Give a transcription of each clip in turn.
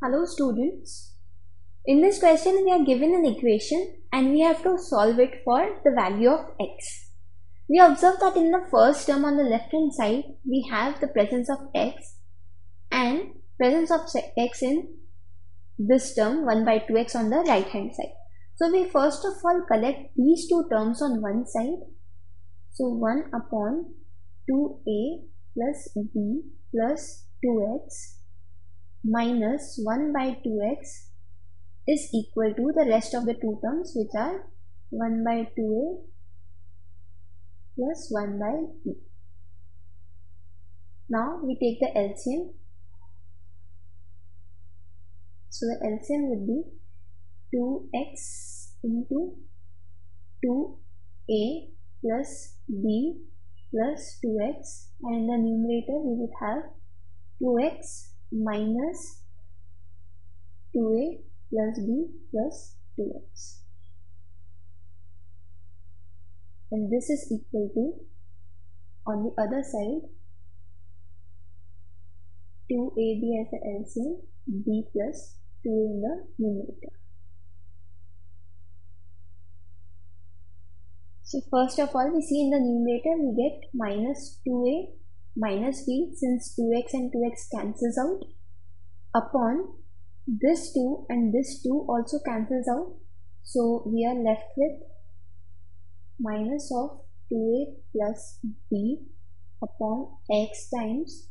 Hello students, in this question we are given an equation and we have to solve it for the value of x. We observe that in the first term on the left hand side we have the presence of x and presence of x in this term 1 by 2x on the right hand side. So we first of all collect these two terms on one side. So 1 upon 2a plus b plus 2x minus 1 by 2x is equal to the rest of the two terms, which are 1 by 2a plus 1 by b. Now we take the LCM. So the LCM would be 2x into 2a plus b plus 2x, and in the numerator we would have 2x minus 2a plus b plus 2x, and this is equal to, on the other side, 2ab as the LCM, b plus 2a in the numerator. So first of all, we see in the numerator we get minus 2a minus b, since 2x and 2x cancels out, upon this 2 and this 2 also cancels out. So we are left with minus of 2a plus b upon x times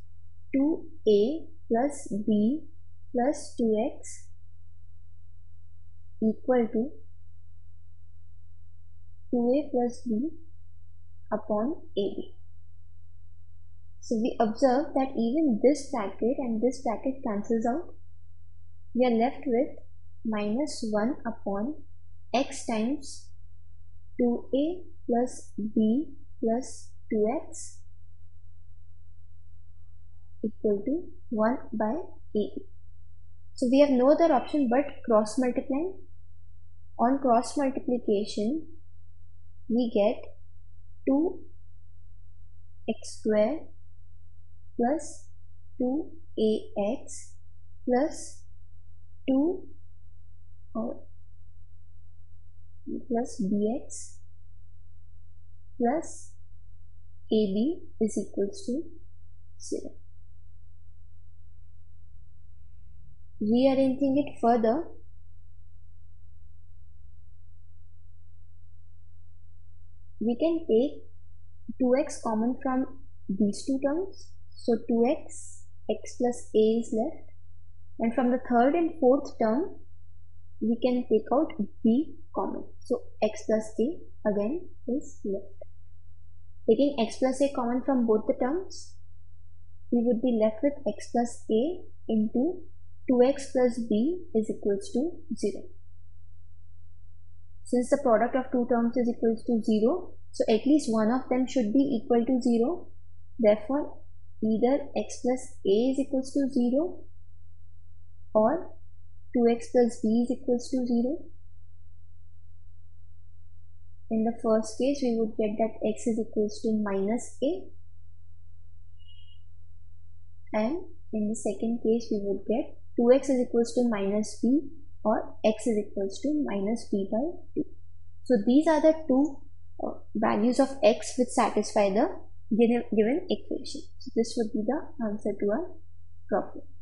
2a plus b plus 2x equal to 2a plus b upon ab. So we observe that even this bracket and this bracket cancels out. We are left with minus 1 upon x times 2a plus b plus 2x equal to 1 by ab. So we have no other option but cross multiplying. On cross multiplication, we get 2x square plus 2ax plus 2 or plus bx plus ab is equals to 0. Rearranging it further, we can take 2x common from these two terms. So 2x, x plus a is left, and from the third and fourth term we can take out b common. So x plus a again is left. Taking x plus a common from both the terms, we would be left with x plus a into 2x plus b is equals to 0. Since the product of two terms is equals to 0, so at least one of them should be equal to 0. Therefore, either x plus a is equals to 0 or 2x plus b is equals to 0. In the first case, we would get that x is equals to minus a, and in the second case, we would get 2x is equals to minus b or x is equals to minus b by 2. So these are the two values of x which satisfy the given equation. So this would be the answer to our problem.